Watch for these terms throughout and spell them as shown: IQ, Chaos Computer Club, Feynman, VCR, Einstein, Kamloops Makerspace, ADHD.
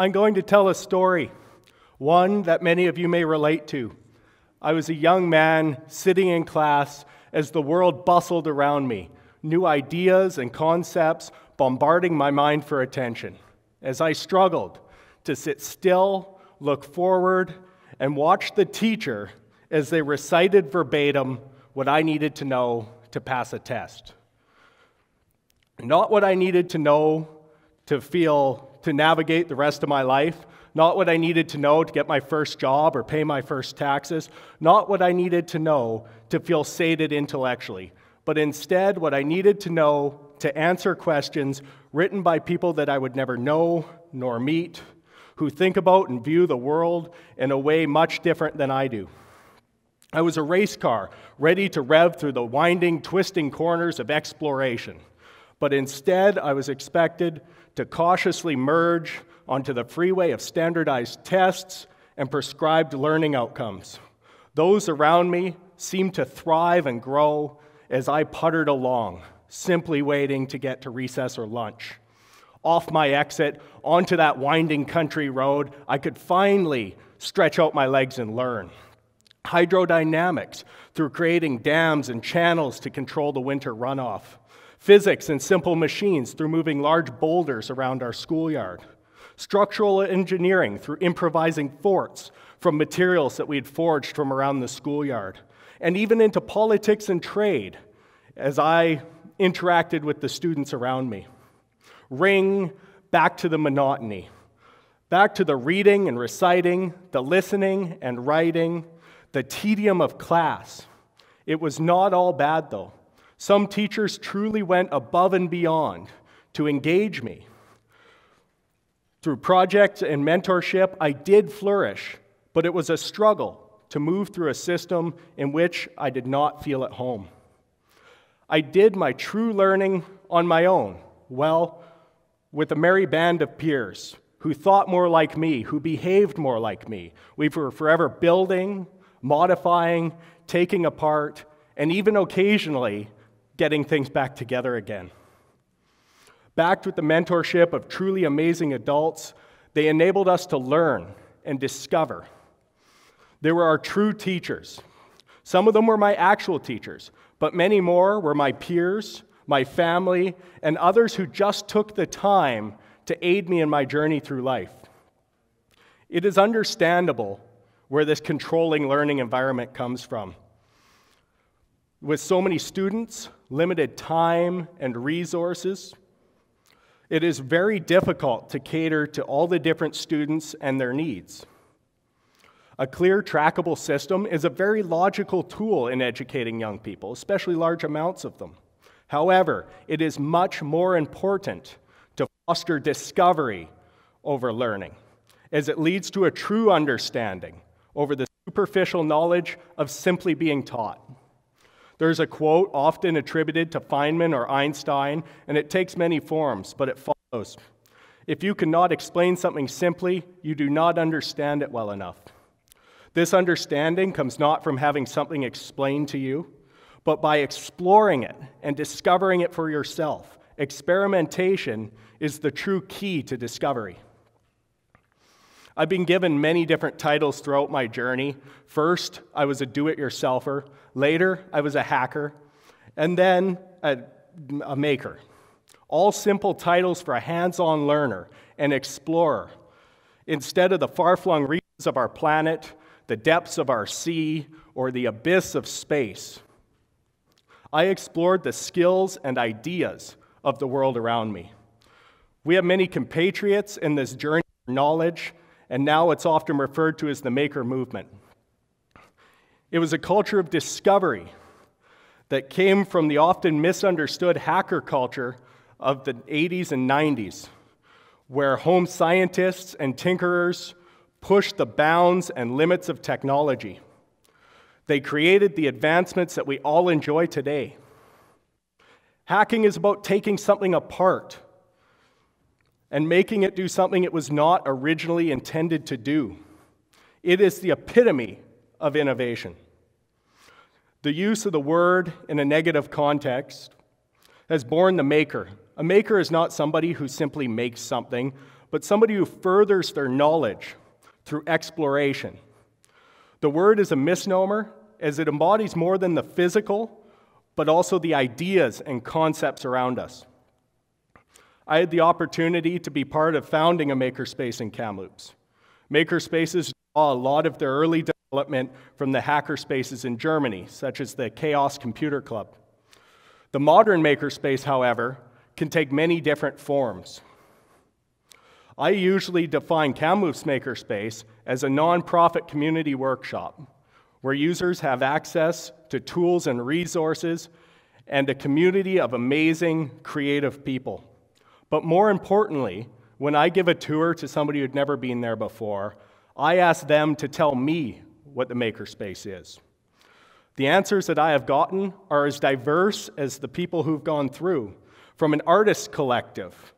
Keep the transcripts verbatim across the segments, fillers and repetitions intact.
I'm going to tell a story, one that many of you may relate to. I was a young man sitting in class as the world bustled around me, new ideas and concepts bombarding my mind for attention. As I struggled to sit still, look forward, and watch the teacher as they recited verbatim what I needed to know to pass a test. Not what I needed to know to feel, to navigate the rest of my life, not what I needed to know to get my first job or pay my first taxes, not what I needed to know to feel sated intellectually, but instead what I needed to know to answer questions written by people that I would never know nor meet, who think about and view the world in a way much different than I do. I was a race car, ready to rev through the winding, twisting corners of exploration. But instead, I was expected to cautiously merge onto the freeway of standardized tests and prescribed learning outcomes. Those around me seemed to thrive and grow as I puttered along, simply waiting to get to recess or lunch. Off my exit, onto that winding country road, I could finally stretch out my legs and learn. Hydrodynamics, through creating dams and channels to control the winter runoff. Physics and simple machines through moving large boulders around our schoolyard. Structural engineering through improvising forts from materials that we had forged from around the schoolyard. And even into politics and trade as I interacted with the students around me. Ring back to the monotony, back to the reading and reciting, the listening and writing, the tedium of class. It was not all bad, though. Some teachers truly went above and beyond to engage me. Through projects and mentorship, I did flourish, but it was a struggle to move through a system in which I did not feel at home. I did my true learning on my own, well, with a merry band of peers who thought more like me, who behaved more like me. We were forever building, modifying, taking apart, and even occasionally getting things back together again. Backed with the mentorship of truly amazing adults, they enabled us to learn and discover. They were our true teachers. Some of them were my actual teachers, but many more were my peers, my family, and others who just took the time to aid me in my journey through life. It is understandable where this controlling learning environment comes from. With so many students, limited time and resources, it is very difficult to cater to all the different students and their needs. A clear, trackable system is a very logical tool in educating young people, especially large amounts of them. However, it is much more important to foster discovery over learning, as it leads to a true understanding over the superficial knowledge of simply being taught. There's a quote often attributed to Feynman or Einstein, and it takes many forms, but it follows. If you cannot explain something simply, you do not understand it well enough. This understanding comes not from having something explained to you, but by exploring it and discovering it for yourself. Experimentation is the true key to discovery. I've been given many different titles throughout my journey. First, I was a do-it-yourselfer. Later, I was a hacker. And then, a, a maker. All simple titles for a hands-on learner, an explorer. Instead of the far-flung regions of our planet, the depths of our sea, or the abyss of space, I explored the skills and ideas of the world around me. We have many compatriots in this journey of knowledge, and now it's often referred to as the maker movement. It was a culture of discovery that came from the often misunderstood hacker culture of the eighties and nineties, where home scientists and tinkerers pushed the bounds and limits of technology. They created the advancements that we all enjoy today. Hacking is about taking something apart and making it do something it was not originally intended to do. It is the epitome of innovation. The use of the word in a negative context has borne the maker. A maker is not somebody who simply makes something, but somebody who furthers their knowledge through exploration. The word is a misnomer, as it embodies more than the physical, but also the ideas and concepts around us. I had the opportunity to be part of founding a makerspace in Kamloops. Makerspaces draw a lot of their early development from the hackerspaces in Germany, such as the Chaos Computer Club. The modern makerspace, however, can take many different forms. I usually define Kamloops Makerspace as a nonprofit community workshop, where users have access to tools and resources and a community of amazing, creative people. But more importantly, when I give a tour to somebody who'd never been there before, I ask them to tell me what the makerspace is. The answers that I have gotten are as diverse as the people who've gone through, from an artist collective,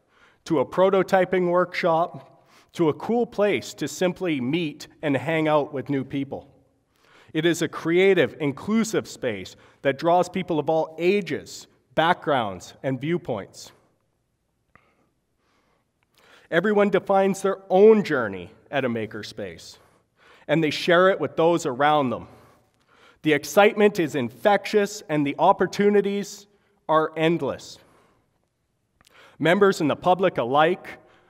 to a prototyping workshop, to a cool place to simply meet and hang out with new people. It is a creative, inclusive space that draws people of all ages, backgrounds, and viewpoints. Everyone defines their own journey at a makerspace, and they share it with those around them. The excitement is infectious, and the opportunities are endless. Members and the public alike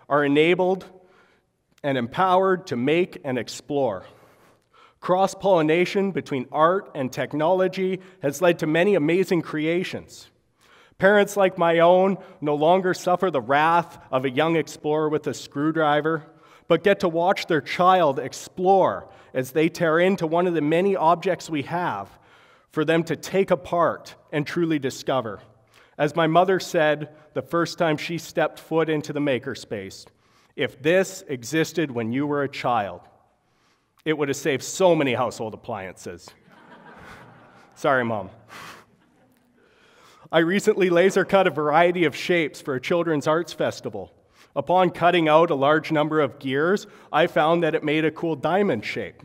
are enabled and empowered to make and explore. Cross-pollination between art and technology has led to many amazing creations. Parents like my own no longer suffer the wrath of a young explorer with a screwdriver, but get to watch their child explore as they tear into one of the many objects we have for them to take apart and truly discover. As my mother said the first time she stepped foot into the makerspace, "If this existed when you were a child, it would have saved so many household appliances." Sorry, Mom. I recently laser cut a variety of shapes for a children's arts festival. Upon cutting out a large number of gears, I found that it made a cool diamond shape.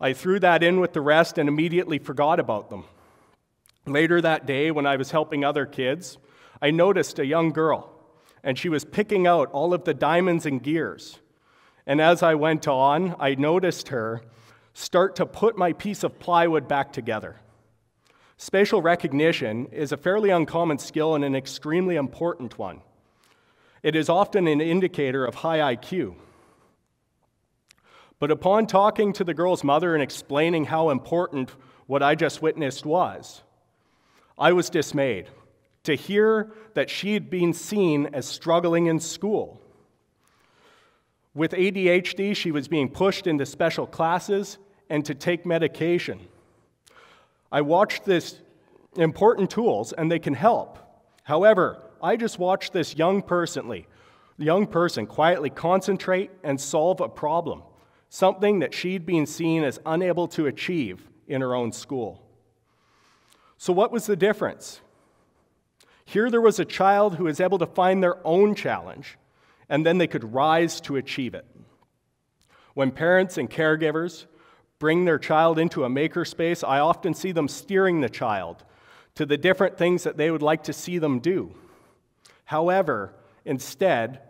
I threw that in with the rest and immediately forgot about them. Later that day, when I was helping other kids, I noticed a young girl, and she was picking out all of the diamonds and gears. And as I went on, I noticed her start to put my piece of plywood back together. Spatial recognition is a fairly uncommon skill and an extremely important one. It is often an indicator of high I Q. But upon talking to the girl's mother and explaining how important what I just witnessed was, I was dismayed to hear that she had been seen as struggling in school. With A D H D, she was being pushed into special classes and to take medication. I watched these important tools, and they can help. However, I just watched this young person, young person quietly concentrate and solve a problem, something that she'd been seen as unable to achieve in her own school. So what was the difference? Here there was a child who was able to find their own challenge, and then they could rise to achieve it. When parents and caregivers bring their child into a makerspace, I often see them steering the child to the different things that they would like to see them do. However, instead,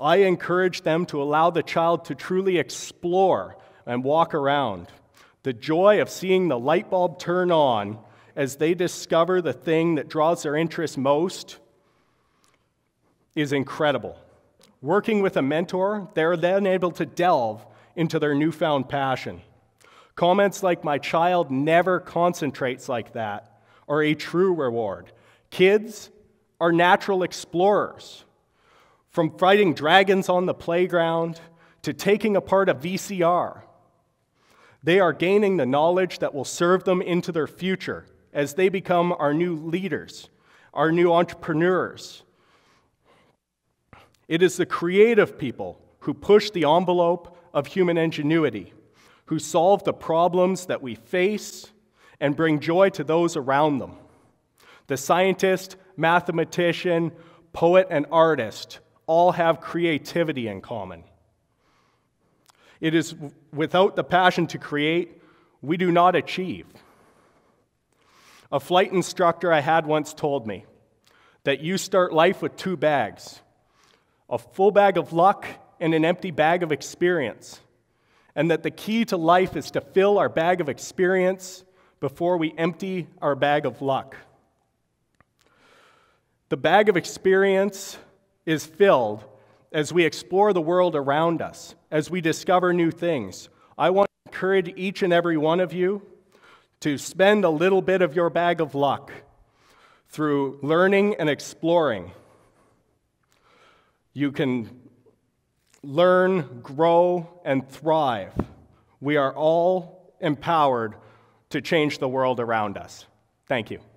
I encourage them to allow the child to truly explore and walk around. The joy of seeing the light bulb turn on as they discover the thing that draws their interest most is incredible. Working with a mentor, they're then able to delve into their newfound passion. Comments like, "My child never concentrates like that," are a true reward. Kids are natural explorers. From fighting dragons on the playground to taking apart a V C R, they are gaining the knowledge that will serve them into their future as they become our new leaders, our new entrepreneurs. It is the creative people who push the envelope of human ingenuity, who solve the problems that we face and bring joy to those around them. The scientist, mathematician, poet, and artist all have creativity in common. It is without the passion to create, we do not achieve. A flight instructor I had once told me that you start life with two bags: a full bag of luck and an empty bag of experience, and that the key to life is to fill our bag of experience before we empty our bag of luck. The bag of experience is filled as we explore the world around us, as we discover new things. I want to encourage each and every one of you to spend a little bit of your bag of luck through learning and exploring. You can learn, grow, and thrive. We are all empowered to change the world around us. Thank you.